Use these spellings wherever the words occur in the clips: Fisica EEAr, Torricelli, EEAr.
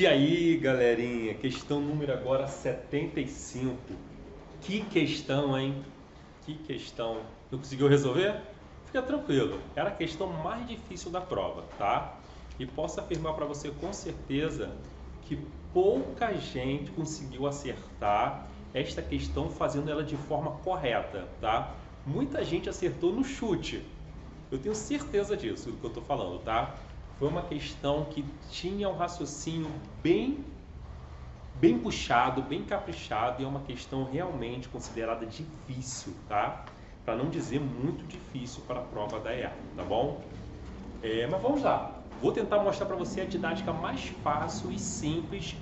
E aí, galerinha, questão número agora 75. Que questão, hein? Que questão. Não conseguiu resolver? Fica tranquilo. Era a questão mais difícil da prova, tá? E posso afirmar para você com certeza que pouca gente conseguiu acertar esta questão fazendo ela de forma correta, tá? Muita gente acertou no chute. Eu tenho certeza disso, do que eu tô falando, tá? Foi uma questão que tinha um raciocínio bem puxado, bem caprichado, e é uma questão realmente considerada difícil, tá? Para não dizer muito difícil para a prova da EEAr, tá bom? Mas vamos lá. Vou tentar mostrar para você a didática mais fácil e simples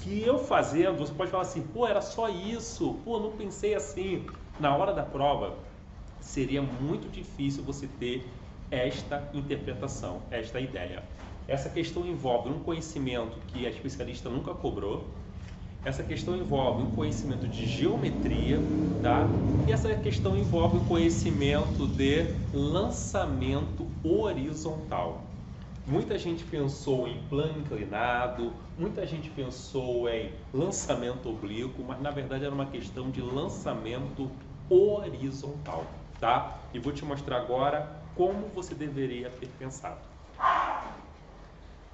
que eu fazendo. Você pode falar assim, pô, era só isso, pô, não pensei assim. Na hora da prova, seria muito difícil você ter esta interpretação, esta ideia. Essa questão envolve um conhecimento que a especialista nunca cobrou, essa questão envolve um conhecimento de geometria, tá? E essa questão envolve um conhecimento de lançamento horizontal. Muita gente pensou em plano inclinado, muita gente pensou em lançamento oblíquo, mas na verdade era uma questão de lançamento horizontal, tá? E vou te mostrar agora como você deveria ter pensado.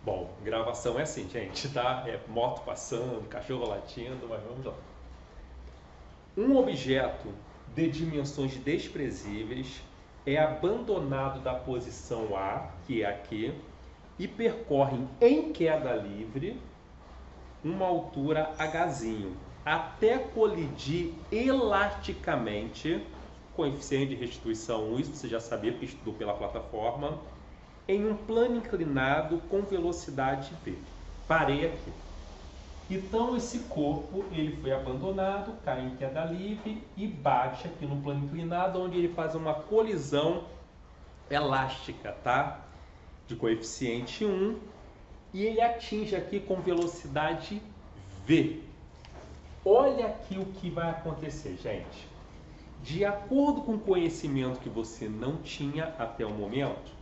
Bom, gravação é assim, gente, tá? É moto passando, cachorro latindo, mas vamos lá. Um objeto de dimensões desprezíveis é abandonado da posição A, que é aqui, e percorre em queda livre uma altura Hzinho, até colidir elasticamente, coeficiente de restituição 1, isso você já sabia porque estudou pela plataforma, em um plano inclinado com velocidade v. Parei aqui. Então esse corpo, ele foi abandonado, cai em queda livre e bate aqui no plano inclinado, onde ele faz uma colisão elástica, tá? De coeficiente 1, e ele atinge aqui com velocidade v. Olha aqui o que vai acontecer, gente. De acordo com o conhecimento que você não tinha até o momento,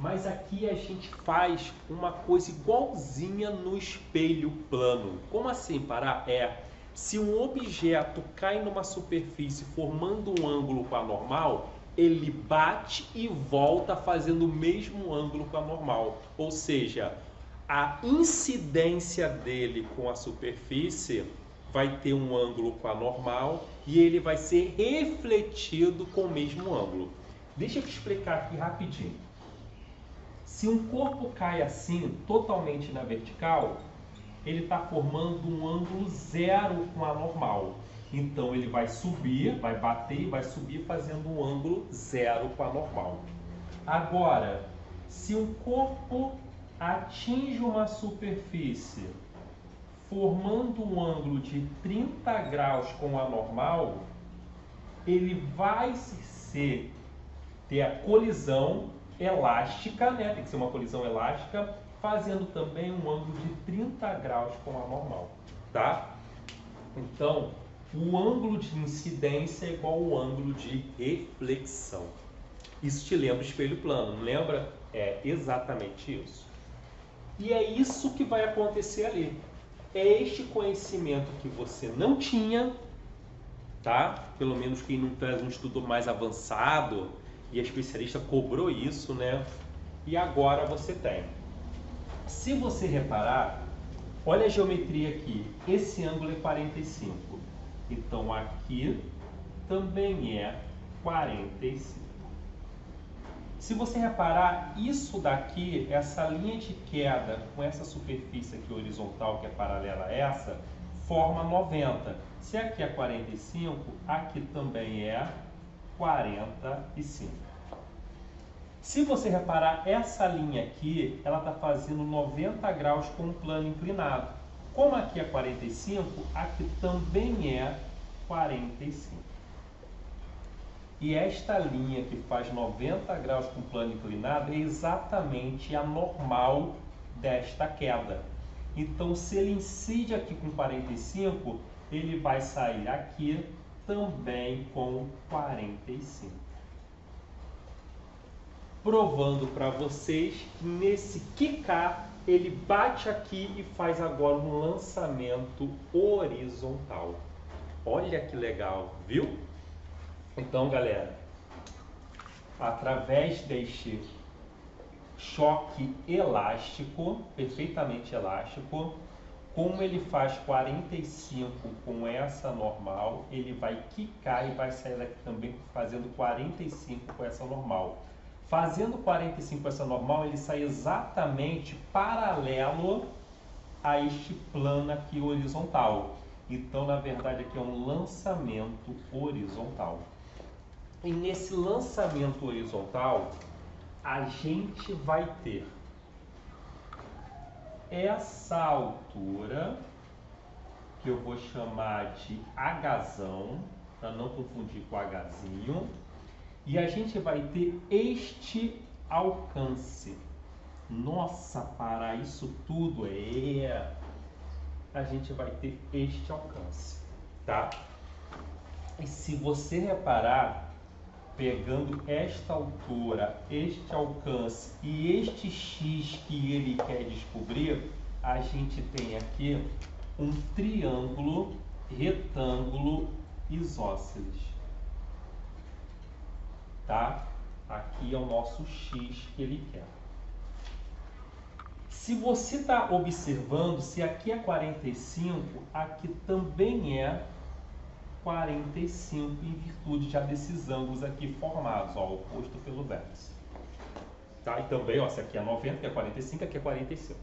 mas aqui a gente faz uma coisa igualzinha no espelho plano. Como assim, Pará? Se um objeto cai numa superfície formando um ângulo com a normal, ele bate e volta fazendo o mesmo ângulo com a normal. Ou seja, a incidência dele com a superfície vai ter um ângulo com a normal e ele vai ser refletido com o mesmo ângulo. Deixa eu te explicar aqui rapidinho. Se um corpo cai assim, totalmente na vertical, ele está formando um ângulo zero com a normal. Então ele vai subir, vai bater e vai subir fazendo um ângulo zero com a normal. Agora, se um corpo atinge uma superfície formando um ângulo de 30 graus com a normal, ele vai ter a colisão elástica, né? Tem que ser uma colisão elástica, fazendo também um ângulo de 30 graus com a normal, tá? Então, o ângulo de incidência é igual ao ângulo de reflexão. Isso te lembra o espelho plano, não lembra? É exatamente isso. E é isso que vai acontecer ali. É este conhecimento que você não tinha, tá? Pelo menos quem não traz um estudo mais avançado, e a especialista cobrou isso, né? E agora você tem. Se você reparar, olha a geometria aqui. Esse ângulo é 45. Então aqui também é 45. Se você reparar, isso daqui, essa linha de queda com essa superfície aqui horizontal que é paralela a essa, forma 90. Se aqui é 45, aqui também é 45. Se você reparar, essa linha aqui, ela está fazendo 90 graus com um plano inclinado. Como aqui é 45, aqui também é 45. E esta linha que faz 90 graus com plano inclinado é exatamente a normal desta queda. Então, se ele incide aqui com 45, ele vai sair aqui também com 45. provando para vocês que nesse quicar ele bate aqui e faz agora um lançamento horizontal. Olha que legal, viu? Então, galera, através deste choque elástico, perfeitamente elástico, como ele faz 45 com essa normal, ele vai quicar e vai sair daqui também fazendo 45 com essa normal. Fazendo 45 com essa normal, ele sai exatamente paralelo a este plano aqui horizontal. Então, na verdade, aqui é um lançamento horizontal. E nesse lançamento horizontal, a gente vai ter essa altura, que eu vou chamar de Hzão, para não confundir com Hzinho, e a gente vai ter este alcance. Nossa, para isso tudo é... a gente vai ter este alcance, tá? E se você reparar, pegando esta altura, este alcance e este X que ele quer descobrir, a gente tem aqui um triângulo retângulo isósceles, tá? Aqui é o nosso X que ele quer. Se você está observando, se aqui é 45, aqui também é 45 em virtude já desses ângulos aqui formados, ó, oposto pelo vértice. Tá? E também, ó, se aqui é 90, que é 45, aqui é 45.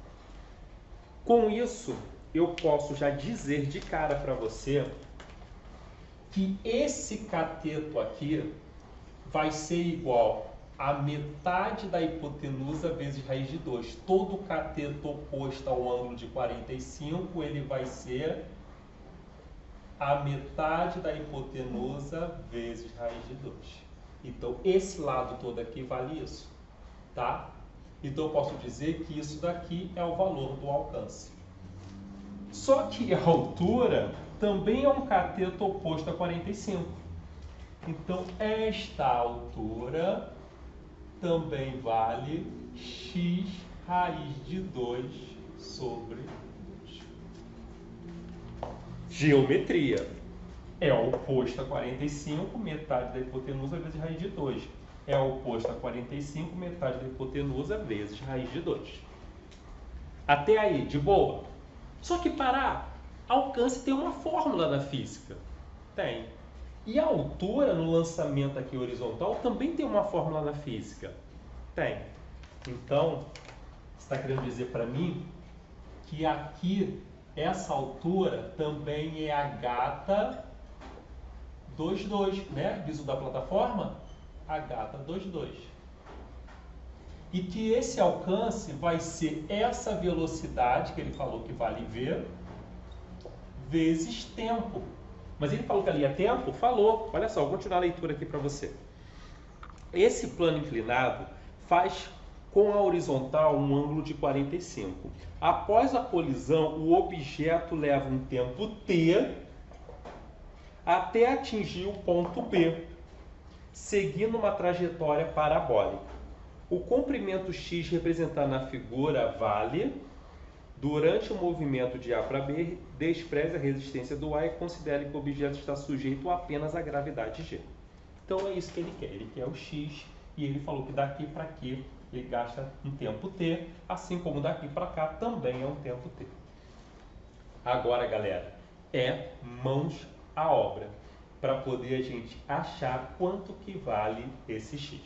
Com isso, eu posso já dizer de cara para você que esse cateto aqui vai ser igual a metade da hipotenusa vezes raiz de 2. Todo cateto oposto ao ângulo de 45, ele vai ser a metade da hipotenusa vezes raiz de 2. Então, esse lado todo aqui vale isso, tá? Então, eu posso dizer que isso daqui é o valor do alcance. Só que a altura também é um cateto oposto a 45. Então, esta altura também vale x raiz de 2 sobre 2. Geometria é oposto a 45, metade da hipotenusa vezes raiz de 2. É oposto a 45, metade da hipotenusa vezes raiz de 2. Até aí, de boa. Só que para alcance tem uma fórmula na física. Tem. E a altura no lançamento aqui horizontal também tem uma fórmula na física? Tem. Então, você está querendo dizer para mim que aqui, essa altura também é a gata 22, né? Viso da plataforma, a gata 22. E que esse alcance vai ser essa velocidade, que ele falou que vale v, vezes tempo. Mas ele falou que ali é tempo? Falou. Olha só, vou continuar a leitura aqui para você. Esse plano inclinado faz com a horizontal um ângulo de 45. Após a colisão, o objeto leva um tempo t até atingir o ponto B, seguindo uma trajetória parabólica. O comprimento x representado na figura vale... Durante o movimento de A para B, despreze a resistência do A e considere que o objeto está sujeito apenas à gravidade G. Então é isso que ele quer. Ele quer o X e ele falou que daqui para aqui ele gasta um tempo T, assim como daqui para cá também é um tempo T. Agora, galera, é mãos à obra para poder a gente achar quanto que vale esse X.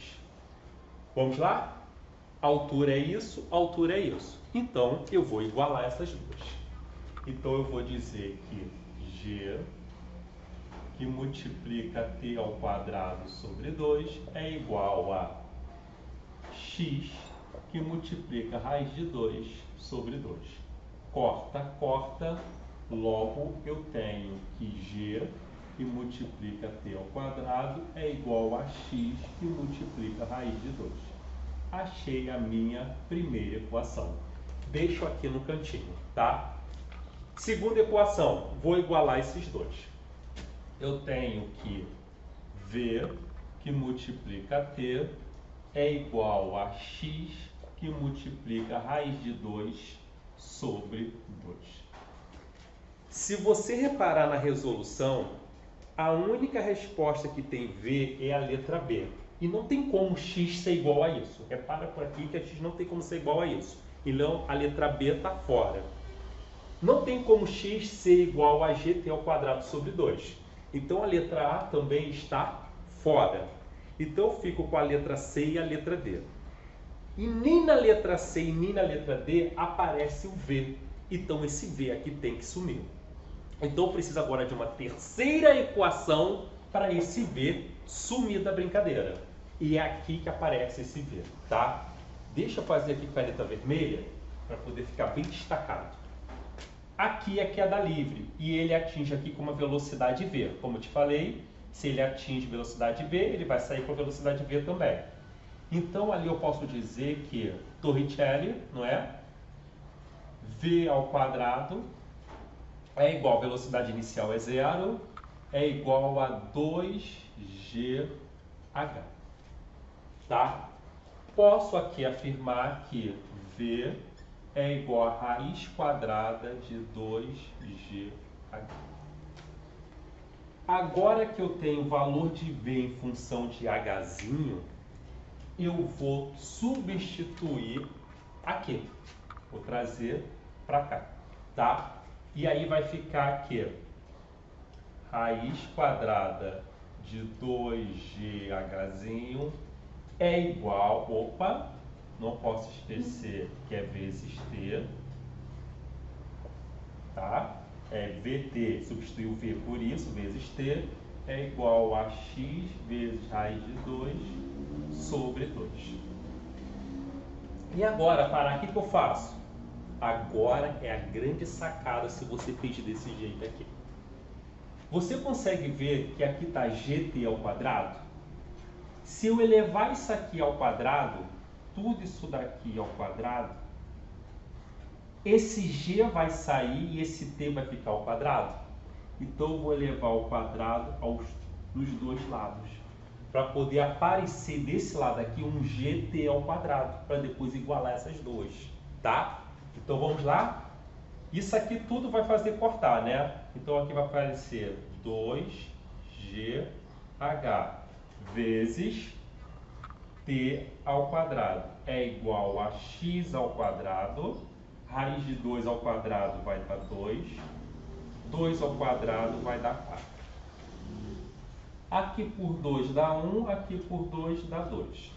Vamos lá? Altura é isso, altura é isso. Então, eu vou igualar essas duas. Então, eu vou dizer que G, que multiplica T ao quadrado sobre 2, é igual a X, que multiplica raiz de 2 sobre 2. Corta, corta. Logo, eu tenho que G, que multiplica T ao quadrado, é igual a X, que multiplica raiz de 2. Achei a minha primeira equação. Deixo aqui no cantinho, tá? Segunda equação, vou igualar esses dois. Eu tenho que V, que multiplica T, é igual a x que multiplica a raiz de 2 sobre 2. Se você reparar na resolução, a única resposta que tem V é a letra B. E não tem como x ser igual a isso. Repara por aqui que a x não tem como ser igual a isso. Então, a letra B está fora. Não tem como x ser igual a gt² sobre 2. Então, a letra A também está fora. Então, eu fico com a letra C e a letra D. E nem na letra C e nem na letra D aparece o V. Então, esse V aqui tem que sumir. Então, eu preciso agora de uma terceira equação para esse V sumir da brincadeira. E é aqui que aparece esse V, tá? Deixa eu fazer aqui com a caneta vermelha para poder ficar bem destacado. Aqui é queda livre e ele atinge aqui com uma velocidade V. Como eu te falei, se ele atinge velocidade V, ele vai sair com a velocidade V também. Então, ali eu posso dizer que Torricelli, não é? V² é igual a velocidade inicial é 0, é igual a 2gh. Tá? Posso aqui afirmar que V é igual a raiz² de 2gh. Agora que eu tenho o valor de V em função de hzinho, eu vou substituir aqui. Vou trazer para cá, tá? E aí vai ficar aqui raiz² de 2gh é igual, opa, não posso esquecer que é vezes t, tá? É vt, substituiu v por isso, vezes t, é igual a x vezes raiz de 2 sobre 2. E agora, para aqui que eu faço? Agora é a grande sacada se você fez desse jeito aqui. Você consegue ver que aqui está gt²? Se eu elevar isso aqui ao quadrado, tudo isso daqui ao quadrado, esse g vai sair e esse t vai ficar ao quadrado. Então, eu vou elevar ao quadrado nos dois lados, para poder aparecer desse lado aqui um gt², para depois igualar essas duas, tá? Então, vamos lá? Isso aqui tudo vai fazer cortar, né? Então, aqui vai aparecer 2gh vezes t² é igual a x². Raiz de 2² vai dar 2. 2² vai dar 4. Aqui por 2 dá 1, aqui por 2 dá 2.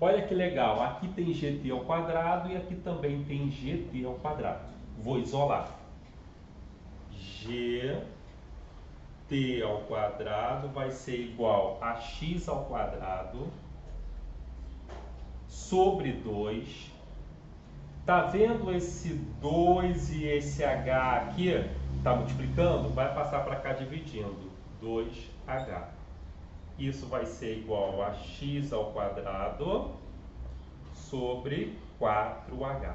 Olha que legal, aqui tem gt² e aqui também tem gt². Vou isolar. gt² vai ser igual a x² sobre 2. Tá vendo esse 2 e esse h aqui? Tá multiplicando? Vai passar para cá dividindo. 2h. Isso vai ser igual a x² sobre 4h.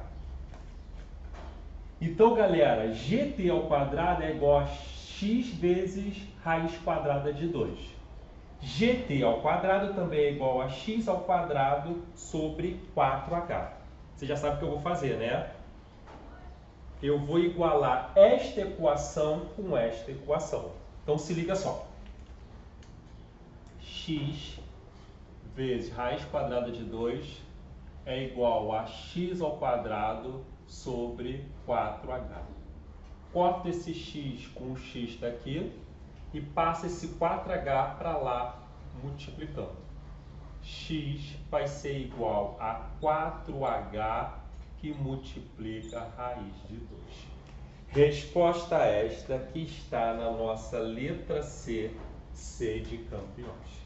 Então, galera, gt² é igual a x vezes raiz² de 2. gt² também é igual a x² sobre 4h. Você já sabe o que eu vou fazer, né? Eu vou igualar esta equação com esta equação. Então, se liga só. X vezes raiz² de 2 é igual a x² sobre 4h. Corto esse x com o x daqui e passo esse 4h para lá multiplicando. X vai ser igual a 4h que multiplica a raiz de 2. Resposta esta que está na nossa letra C, C de campeões.